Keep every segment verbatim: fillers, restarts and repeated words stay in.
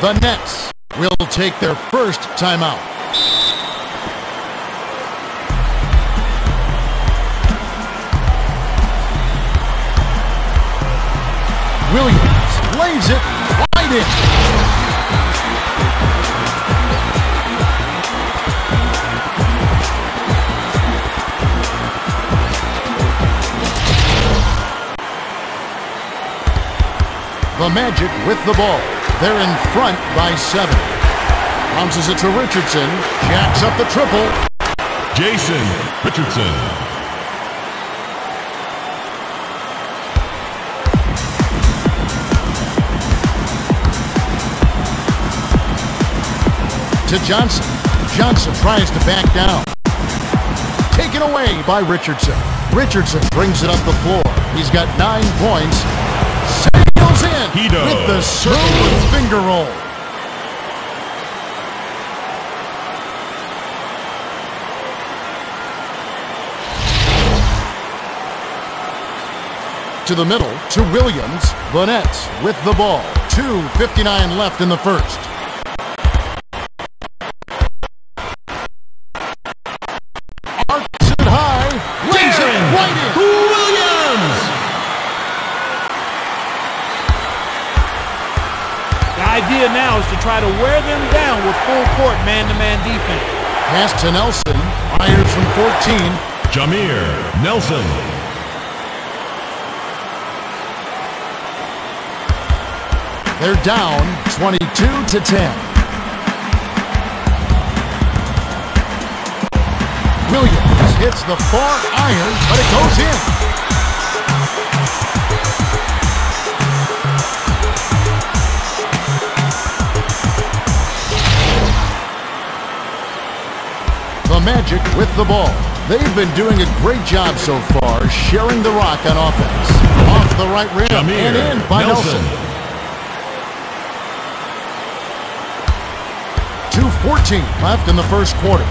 The Nets will take their first timeout. Williams lays it right in. The Magic with the ball. They're in front by seven. Bounces it to Richardson. Jacks up the triple. Jason Richardson. To Johnson. Johnson tries to back down. Taken away by Richardson. Richardson brings it up the floor. He's got nine points. Sails in with the smooth finger roll. To the middle, to Williams. The Nets with the ball. two fifty-nine left in the first. Idea now is to try to wear them down with full court man-to-man defense. Pass to Nelson. Fires from fourteen. Jameer Nelson. They're down twenty-two to ten. Williams hits the far iron, but it goes in. Magic with the ball. They've been doing a great job so far, sharing the rock on offense. Off the right rim Jameer and in by Nelson. two fourteen left in the first quarter.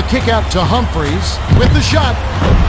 The kick out to Humphreys with the shot.